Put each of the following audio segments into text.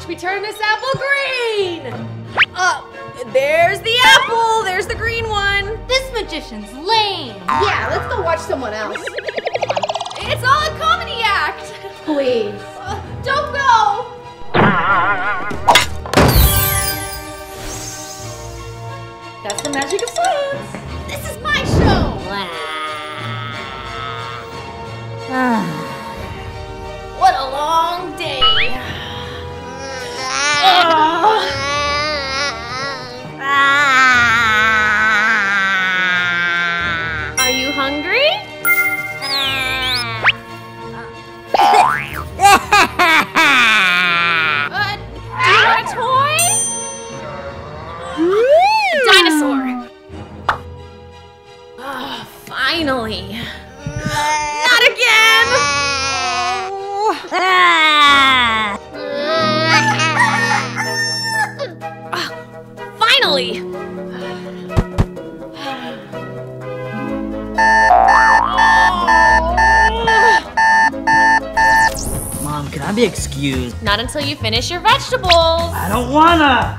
watch me turn this apple green! There's the apple! There's the green one! This magician's lame! Yeah, let's go watch someone else. It's all a comedy act! Please. Don't go! That's the magic of science! This is my show! What a long day! Are you hungry? Do you want a toy? A dinosaur! Finally! Not again! Finally! Mom, can I be excused? Not until you finish your vegetables! I don't wanna!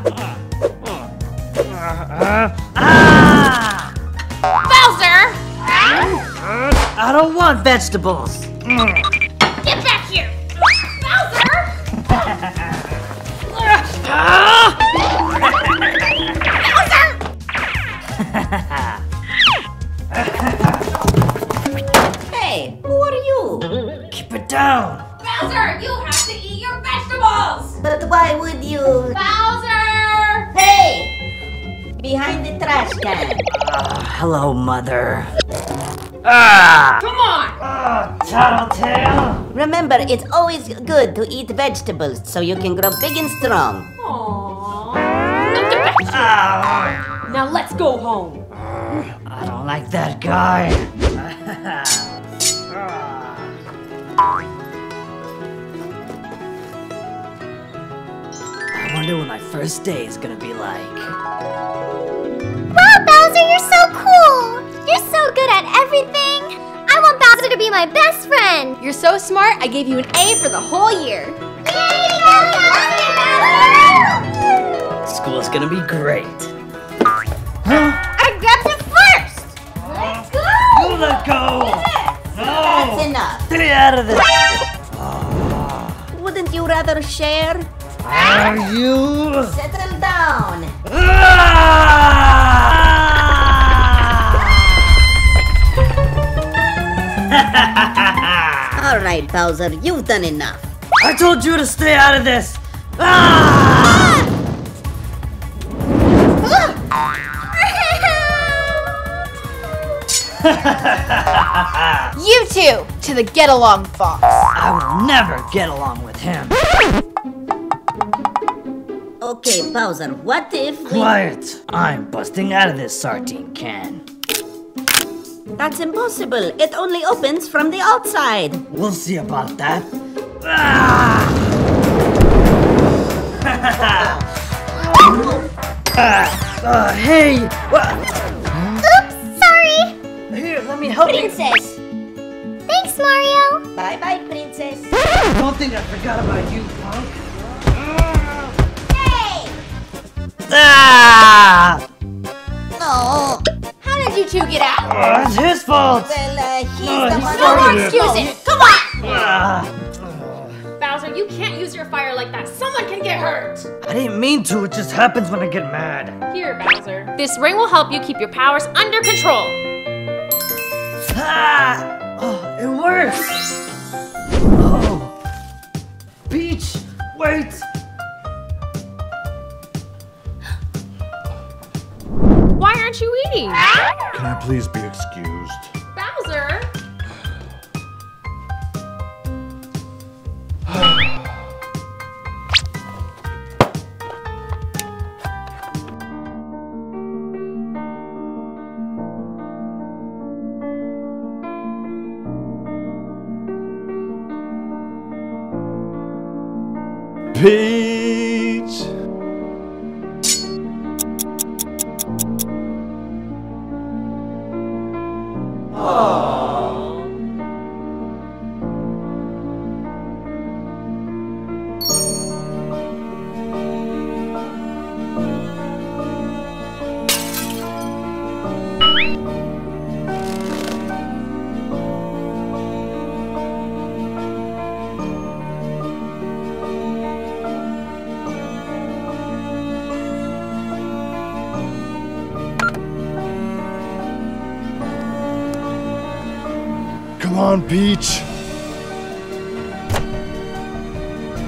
Bowser! I don't want vegetables! Get back here! Bowser! Bowser! Hey, who are you? Keep it down! Bowser, you have to eat your vegetables! But why would you? Bowser! Hey! Behind the trash can. Hello, mother. Come on! Tattletale! Remember, it's always good to eat vegetables so you can grow big and strong. Aww. Now let's go home. I don't like that guy. I wonder what my first day is gonna be like. Wow, Bowser, you're so cool! You're so good at everything! I want Bowser to be my best friend! You're so smart, I gave you an A for the whole year! Yay, Bowser! School's gonna be great! Huh? I grabbed it first! Let's go! You let go! No! That's enough! Get out of this! Wouldn't you rather share? Are you? Settle down! Alright, Bowser, you've done enough. I told you to stay out of this! You two, to the get-along fox. I will never get along with him. Okay, Bowser, what if we... Quiet! I'm busting out of this sardine can. That's impossible. It only opens from the outside. We'll see about that. Hey! Oops, sorry! Here, let me help Princess! You. Thanks, Mario! Bye-bye, Princess. Don't think I forgot about you, punk. Oh. How did you two get out? It's his fault! Well, he's the one. No more excuses! Come on! Bowser, you can't use your fire like that. Someone can get hurt! I didn't mean to. It just happens when I get mad. Here, Bowser. This ring will help you keep your powers under control. Oh, it works! Oh. Peach, wait! Why aren't you eating? Can I please be excused? Bowser! Peach! on, Peach.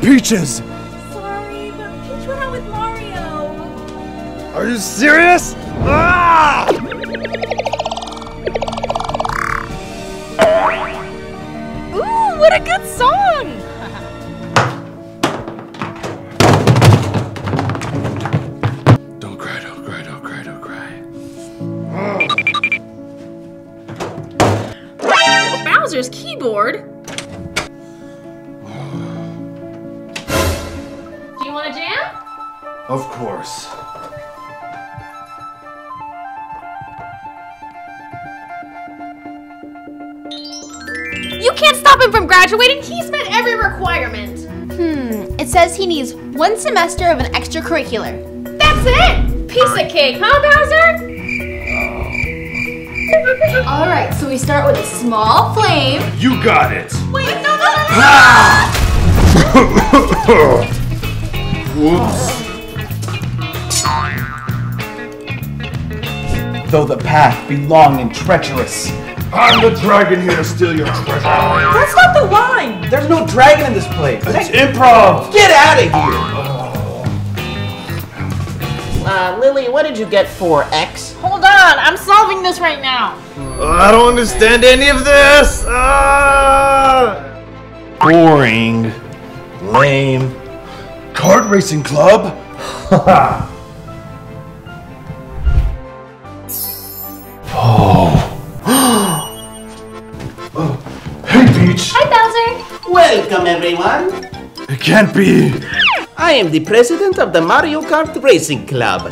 Peaches! Sorry, but Peach went out with Mario. Are you serious? Ah! Ooh, what a good song! Bowser's keyboard. Do you want to jam? Of course. You can't stop him from graduating. He's met every requirement. It says he needs 1 semester of an extracurricular. That's it. Piece of cake, huh, Bowser? All right, so we start with a small flame. You got it. Wait, no, no, no, no. Ah! Whoops. Though the path be long and treacherous, I'm the dragon here to steal your treasure. That's not the line. There's no dragon in this place. It's improv. Get out of here. Lily, what did you get for X? Hold on, I'm solving this right now. I don't understand any of this. Boring. Lame. Kart racing club? Oh. Hey, Peach. Hi, Bowser. Welcome, everyone. It can't be. I am the president of the Mario Kart Racing Club.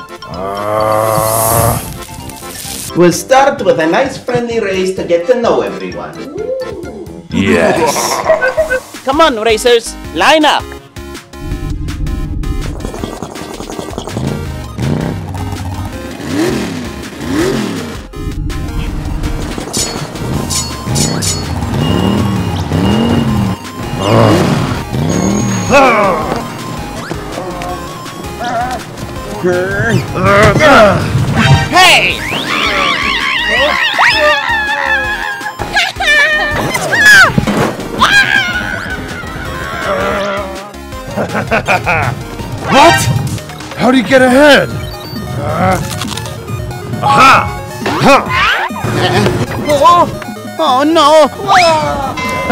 We'll start with a nice friendly race to get to know everyone. Yes! Come on, racers! Line up! Hey! What? How do you get ahead? Aha! Huh. Oh no!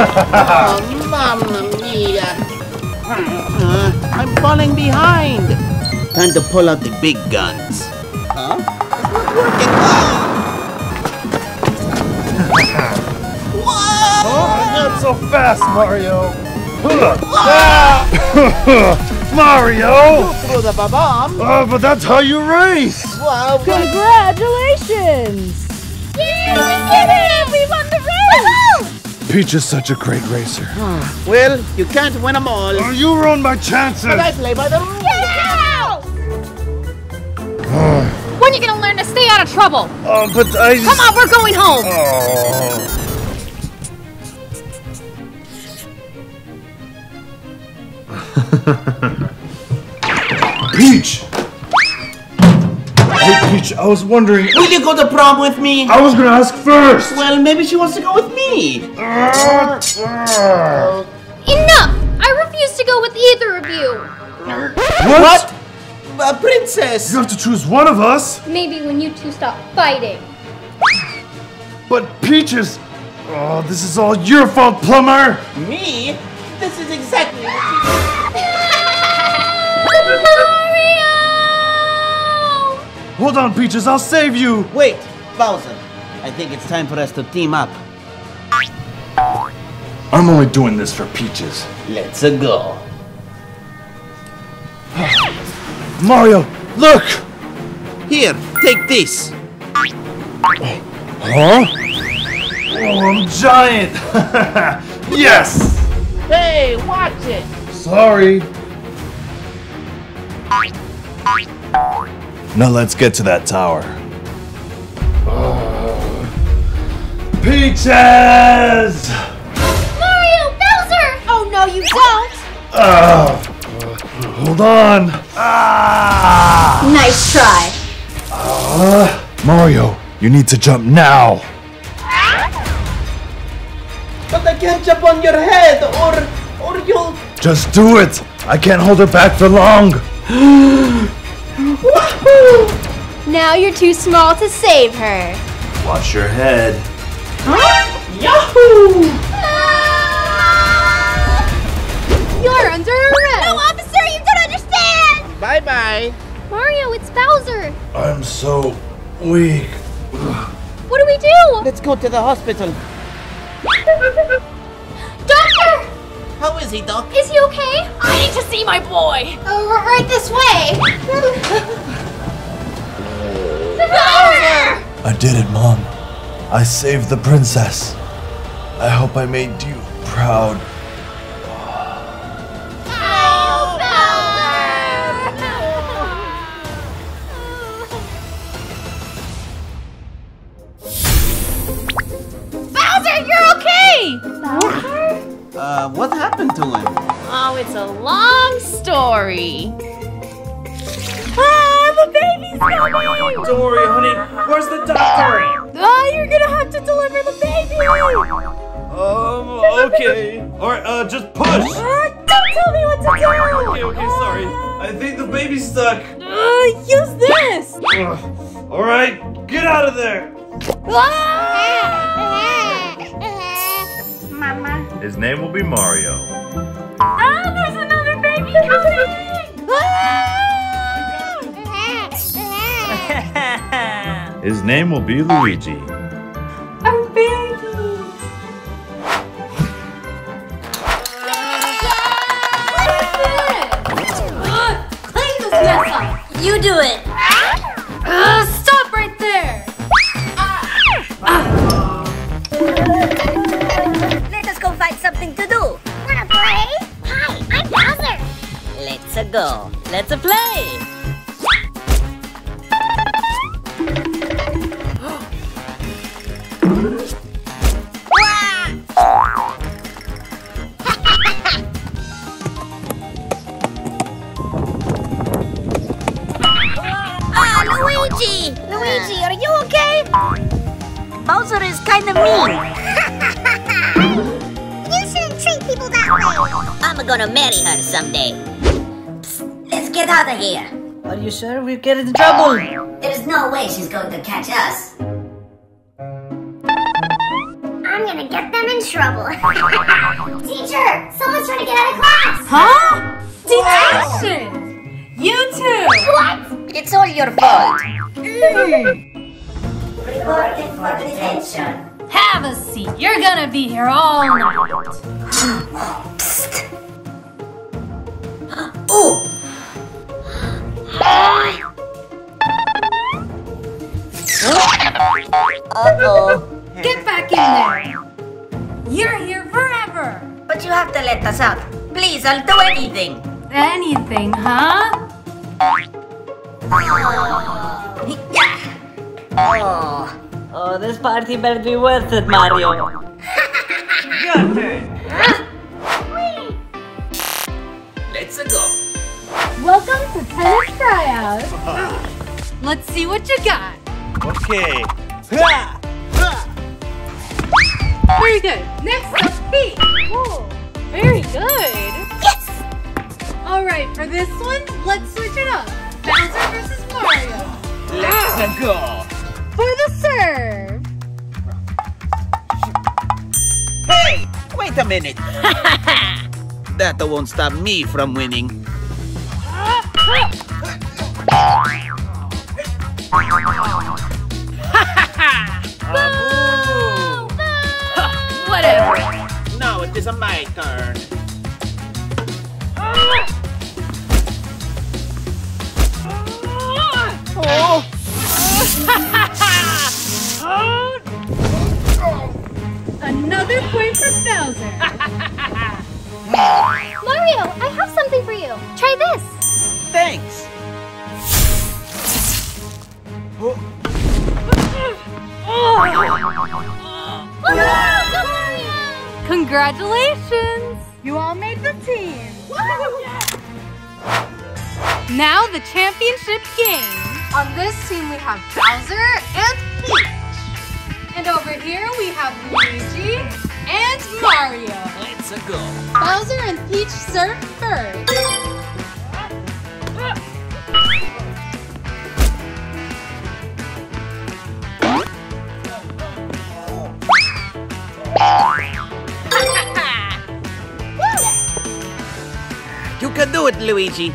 Oh, mamma mia! I'm falling behind. Time to pull out the big guns. Huh? It's not working. Whoa! Oh, not so fast, Mario. Mario! You threw the bomb. But that's how you race! Well, congratulations! Yeah, we did it! We won the race! Peach is such a great racer. Well, you can't win them all. Oh, you ruined my chances! But I play by the rules! When are you gonna learn to stay out of trouble? But I just... Come on, we're going home! Peach! Hey, Peach, I was wondering... Will you go to prom with me? I was gonna ask first! Well, maybe she wants to go with me! Enough! I refuse to go with either of you! What? What? A princess! You have to choose one of us! Maybe when you two stop fighting. But Peaches... Oh, this is all your fault, plumber! Me? This is exactly what you... Mario! Hold on, Peaches, I'll save you! Wait, Bowser, I think it's time for us to team up. I'm only doing this for Peaches. Let's go. Mario, look! Here, take this. Huh? Oh, I'm giant! Yes! Hey, watch it! Sorry. Now let's get to that tower. Peaches! Mario! Bowser! Oh no, you don't! Hold on! Nice try. Mario, you need to jump now! but I can't jump on your head, or you'll... Just do it! I can't hold it back for long! Now you're too small to save her. Watch your head. Yahoo! Ah! You're under arrest! No, officer, you don't understand! Bye-bye. Mario, it's Bowser. I'm so weak. What do we do? Let's go to the hospital. Doctor! How is he, Doc? Is he okay? I need to see my boy. Right this way. Bowser! I did it, Mom. I saved the princess. I hope I made you proud. Oh, Bowser! Bowser, you're okay! Bowser? What happened to him? Oh, it's a long story. Ah, the baby's coming! Don't worry, honey. Where's the doctor? Oh, you're gonna have to deliver the baby! Okay. Alright, just push! Don't tell me what to do! Okay, sorry. I think the baby's stuck. Use this! Alright, get out of there! Mama. His name will be Mario. Ah, there's another baby coming! His name will be Luigi. Our babies! Clean this mess up! You do it! Stop right there! Let us go find something to do. Wanna play? Hi, I'm Bowser. Let's go. Let's play. Luigi, are you okay? Bowser is kind of mean. You shouldn't treat people that way. I'm gonna marry her someday. Psst, let's get out of here. Are you sure we'll get in trouble? There's no way she's going to catch us. I'm gonna get them in trouble. Teacher, someone's trying to get out of class. Huh? Detention! Wow. You too! What? It's all your fault. Reporting for detention. Have a seat. You're gonna be here all night. Psst. Ooh. Uh-oh. Get back in there. You're here forever. But you have to let us out. Please, I'll do anything. Anything, huh? Oh, this party better be worth it, Mario. Your turn. Let's go. Welcome to tennis tryout. Let's see what you got. Okay. Very good. Next up, Peach. Cool. Very good. Yes. All right, for this one, let's switch it up. Bowser versus Mario. Let's go. For the serve. Hey, wait a minute. That won't stop me from winning. Boo! Boo! Whatever. Now it is my turn. Oh! Another point for Bowser. Mario, I have something for you. Try this. Thanks. Oh! Mario! Congratulations! You all made the team. Now the championship game. On this team we have Bowser and Peach. And over here we have Luigi and Mario. Let's go. Bowser and Peach surf first. You can do it, Luigi.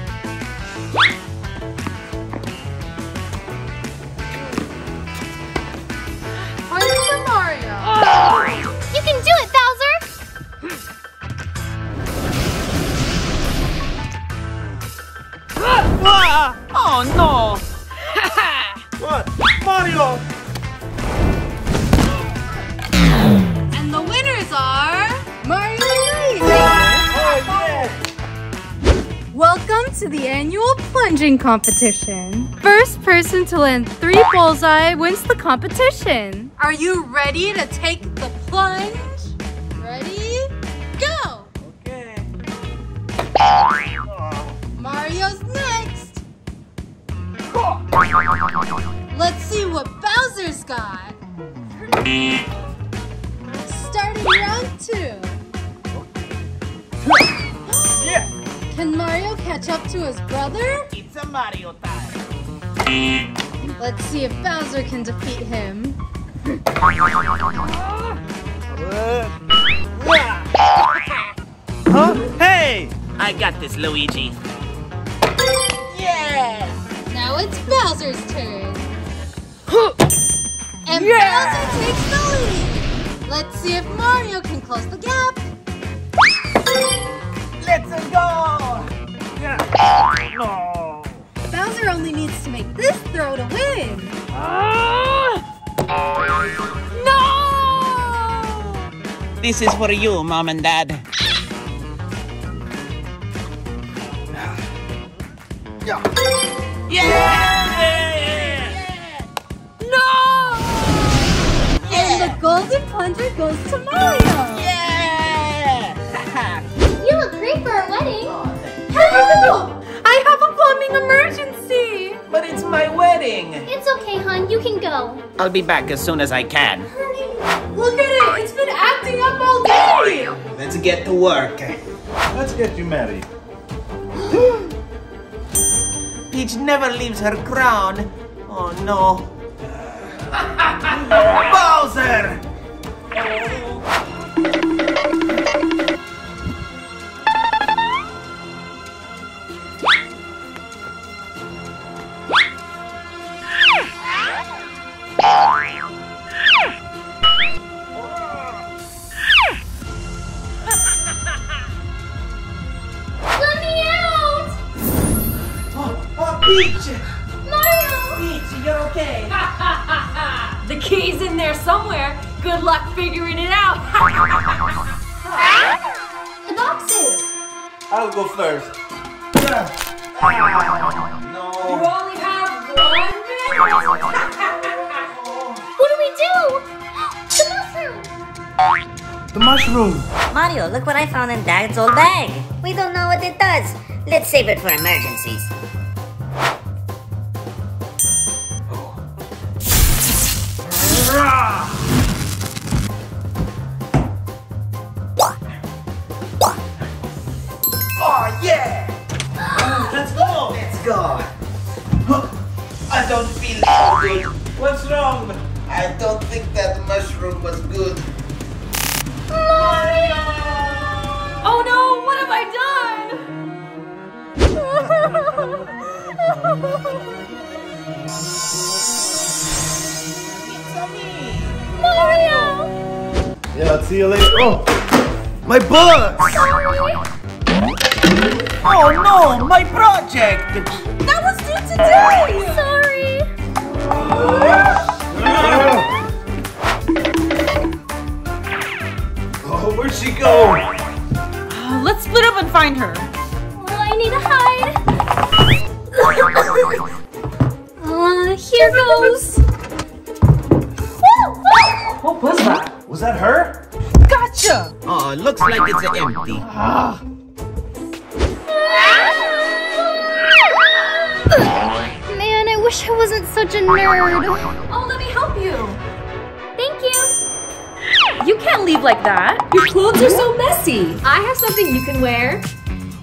To the annual plunging competition. First person to land 3 bullseye wins the competition. Are you ready to take the plunge? Ready? Go! Okay. Mario's next. Let's see what Bowser's got. Starting round 2. Can Mario catch up to his brother? It's a Mario time. Let's see if Bowser can defeat him. Huh? Hey! I got this, Luigi. Yeah! Now it's Bowser's turn. And yeah! Bowser takes the lead. Let's see if Mario can close the gap. Let's go! Yeah. No. Bowser only needs to make this throw to win. No! This is for you, Mom and Dad. Yeah! Yeah! Yeah. No! Yeah. And the golden plunger goes to Mario. Yeah! You look great for our wedding. Help! I have a plumbing emergency. But it's my wedding. It's okay, hon. You can go. I'll be back as soon as I can. Honey, look at it. It's been acting up all day. Let's get to work. Let's get you married. Peach never leaves her crown. Oh, no. Bowser! Peach! Mario! Peach, you're okay! The key's in there somewhere. Good luck figuring it out! The boxes! I'll go first. No. You only have one minute? What do we do? The mushroom! The mushroom! Mario, look what I found in Dad's old bag! We don't know what it does. Let's save it for emergencies. Oh yeah! Let's go! Let's go! I don't feel so good. What's wrong? I don't think that mushroom was good. Mario! Oh no! What have I done? It's Mario! Yeah, I'll see you later. Oh! My butt! Oh no, my project! That was due today! Sorry! Oh, where'd she go? Let's split up and find her. Oh, I need to hide. Here goes. What was that? Was that her? Gotcha! Oh, looks like it's empty. Man, I wish I wasn't such a nerd. Oh, let me help you. Thank you. You can't leave like that. Your clothes are so messy. I have something you can wear.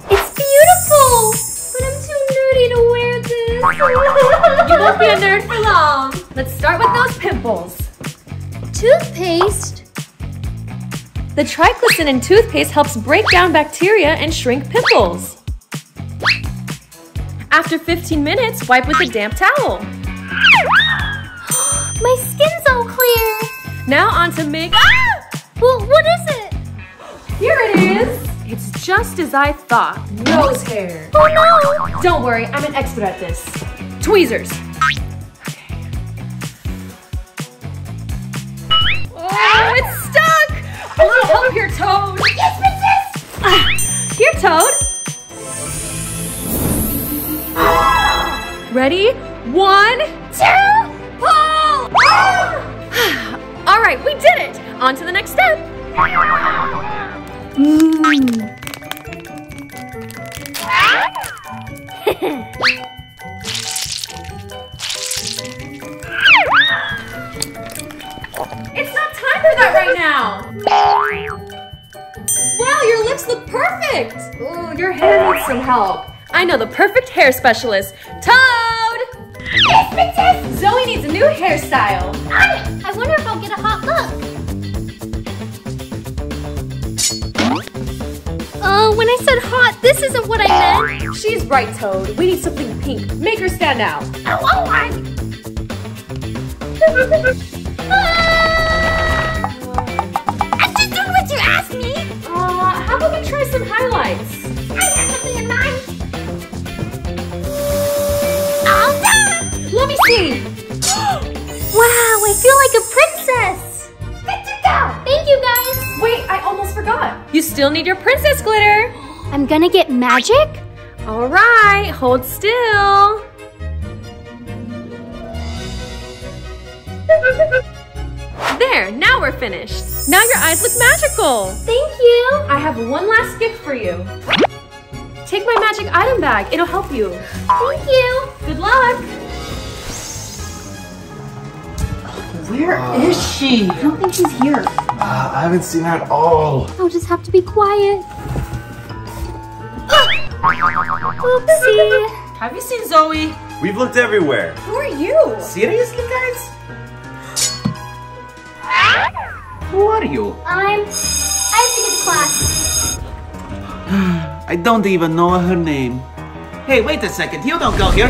It's beautiful, but I'm too nerdy to wear this. You won't be a nerd for long. Let's start with those pimples. Toothpaste. The triclosan in toothpaste helps break down bacteria and shrink pimples. After 15 minutes, wipe with a damp towel. My skin's all clear! Now on to make... Ah! Well, what is it? Here it is! It's just as I thought. Nose hair. Oh no! Don't worry, I'm an expert at this. Tweezers. Okay. Oh, it's stuck! A little help here, Toad! Yes, princess! Here, Toad! Ready? 1, 2... Pull! All right, we did it! On to the next step. It's not time for that right now! Wow, your lips look perfect! Ooh, your hair needs some help. I know the perfect hair specialist, Toad! Yes, princess! Zoe needs a new hairstyle. I wonder if I'll get a hot look. Oh, when I said hot, this isn't what I meant. She's right, Toad. We need something pink. Make her stand out. I just did what you asked me. How about we try some highlights? I have something in mind. Let me see! Wow, I feel like a princess! Good to go! Thank you, guys! Wait, I almost forgot! You still need your princess glitter! I'm gonna get magic? Alright, hold still! There, now we're finished! Now your eyes look magical! Thank you! I have one last gift for you. Take my magic item bag, it'll help you. Thank you! Good luck! Where is she? I don't think she's here. I haven't seen her at all. I'll just have to be quiet. Oopsie. Have you seen Zoe? We've looked everywhere. Who are you? Seriously, guys? Who are you? I have to get to class. I don't even know her name. Hey, wait a second. You don't go here.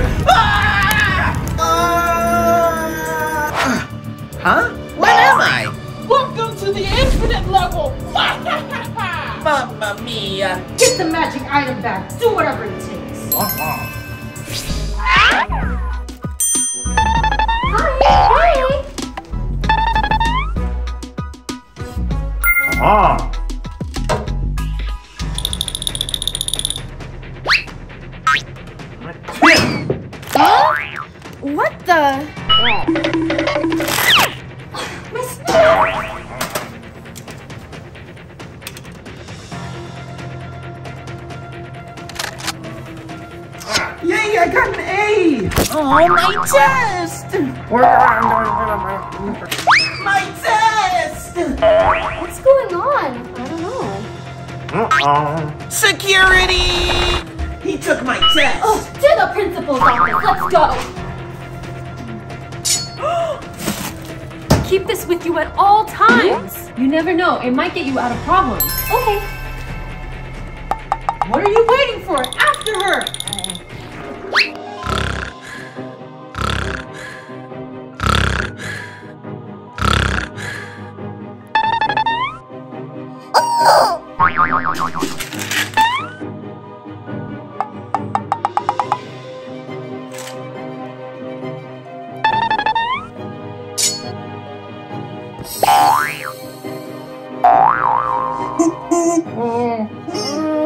Huh? What am I? Welcome to the infinite level! Mamma mia! Get the magic item back. Do whatever it takes. Hi! Huh? What the? Yay, I got an A! Oh, my test! My test! What's going on? I don't know. Security! He took my test! Oh, to the principal's office! Let's go! Keep this with you at all times! You never know, it might get you out of problems. Okay. What are you waiting for? After her!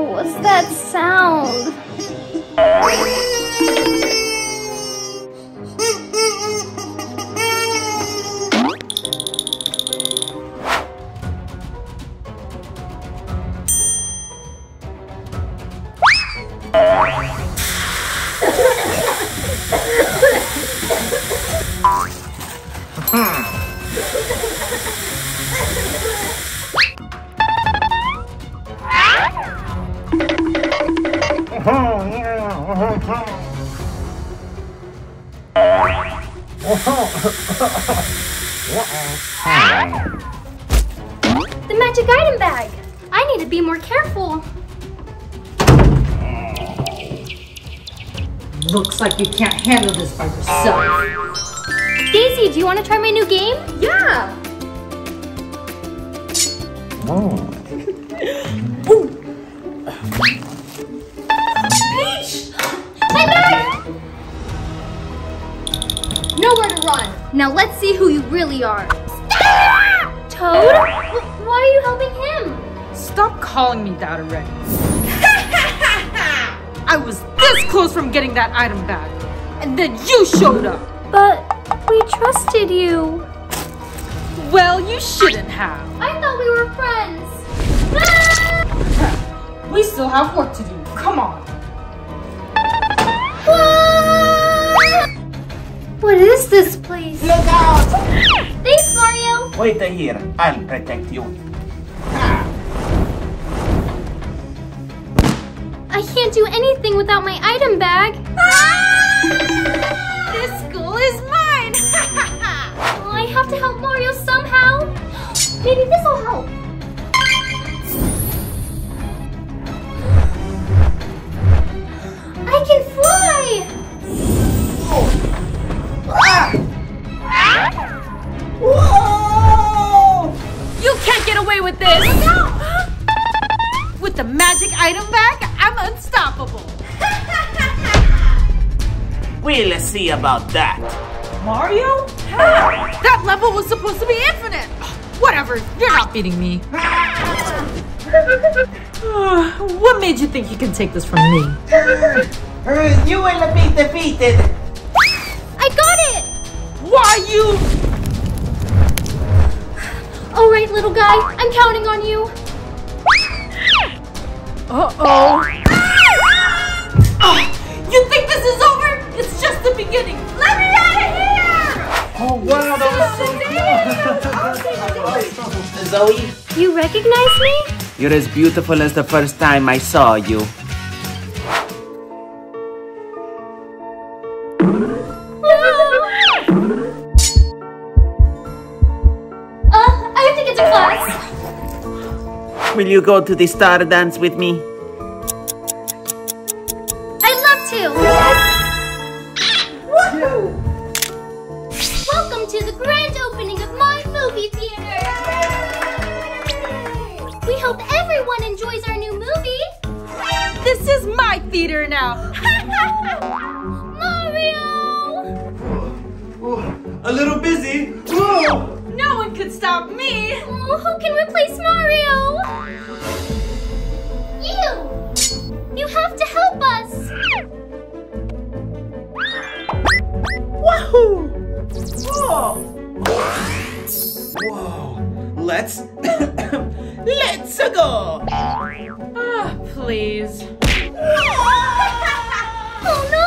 What's that sound? The magic item bag! I need to be more careful. Looks like you can't handle this by yourself. Daisy, do you want to try my new game? Yeah! Oh. Ooh. Peach! My bag! Nowhere to run. Now let's see who you really are. Stop! Toad? Why are you helping him? Stop calling me that already. I was this close from getting that item back. And then you showed up. But we trusted you. Well, you shouldn't have. I thought we were friends. Ah! We still have work to do. Come on. What is this place? Look out! Thanks, Mario. Wait here. I'll protect you. I can't do anything without my item bag. Ah! This school is mine. Oh, I have to help Mario somehow. Maybe this will help. I can fly! Oh. Ah. Ah. Whoa! You can't get away with this! Look out. With the magic item bag, I'm unstoppable! We'll see about that. Mario? Ah. That level was supposed to be infinite! Whatever, you're not beating me. What made you think you can take this from me? You will be defeated. I got it! Why you? All right, little guy, I'm counting on you. Uh-oh. Oh, you think this is over? It's just the beginning. Let me out of here! Oh, wow, that was so cool. Zoe? You recognize me? You're as beautiful as the first time I saw you. I have to get to class. Will you go to the star dance with me? I'd love to. Woohoo! Welcome to the grand opening of my movie theater. We hope everyone enjoys our new movie. This is my theater now. Mario! Oh, a little busy. Whoa. No one could stop me. Oh, who can replace Mario? You! You have to help us. Wahoo! Whoa! Whoa! Let's go! Ah, oh, please. Oh no!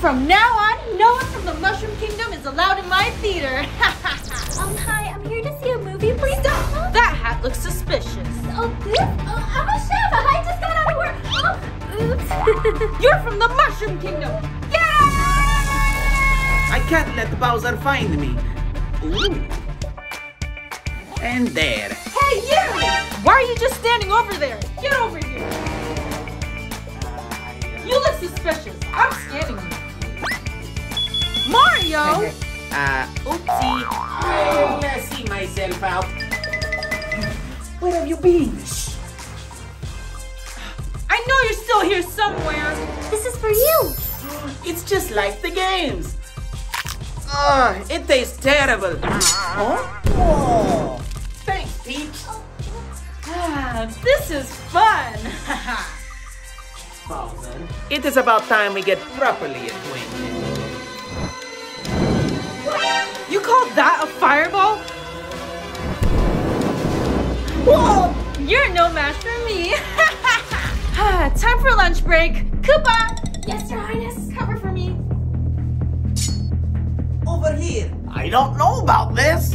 From now on, no one from the Mushroom Kingdom is allowed in my theater. Hi, I'm here to see a movie, please. Stop! That hat looks suspicious. Oh, oops. I'm a chef. I just got out of work. Oh, oops. You're from the Mushroom Kingdom. I can't let Bowser find me. Ooh. And there. Hey, you! Why are you just standing over there? Get over here. You look suspicious. I'm scanning you. Mario! Oopsie. I'll see myself out. Where have you been? I know you're still here somewhere. This is for you. It's just like the games. Oh, it tastes terrible. Huh? Oh. Thanks, Peach. This is fun. Bowser, it is about time we get properly acquainted. You call that a fireball? Whoa! You're no match for me. Time for lunch break. Koopa! Yes, Your Highness. Cover for me. Over here. I don't know about this.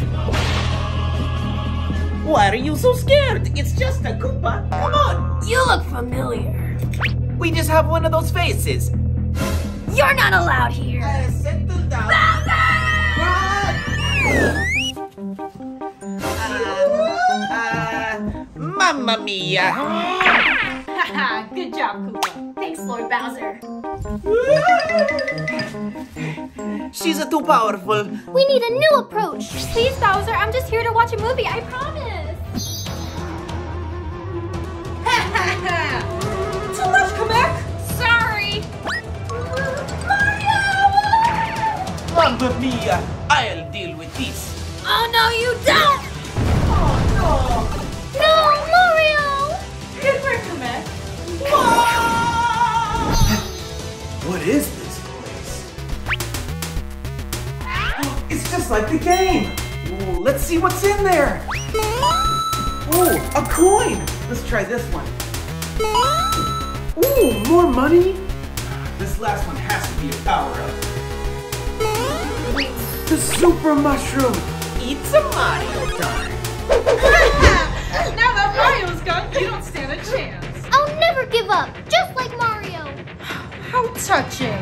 Why are you so scared? It's just a have one of those faces. You're not allowed here. Settle down. Mamma mia. Haha, good job, Koopa. Thanks, Lord Bowser. She's too powerful. We need a new approach. Please, Bowser, I'm just here to watch a movie, I promise. Too much, Kamek. Sorry. Mario! Mamma mia, I'll deal with this. Oh, no, you don't. Oh, no. No, Mario. Good work, Kamek. What is this place? It's just like the game. Ooh, let's see what's in there. Ooh, a coin. Let's try this one. Ooh, more money. This last one has to be a power-up. The super mushroom. It's a Mario time. Now that Mario's gone, you don't stand a chance. I'll never give up, just like Mario. How touching.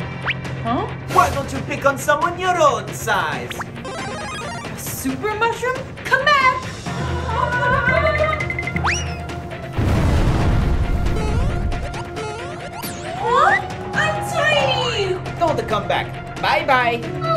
Huh? Why don't you pick on someone your own size? A super mushroom? Come back! What? I'm tiny! Don't come back. Bye-bye.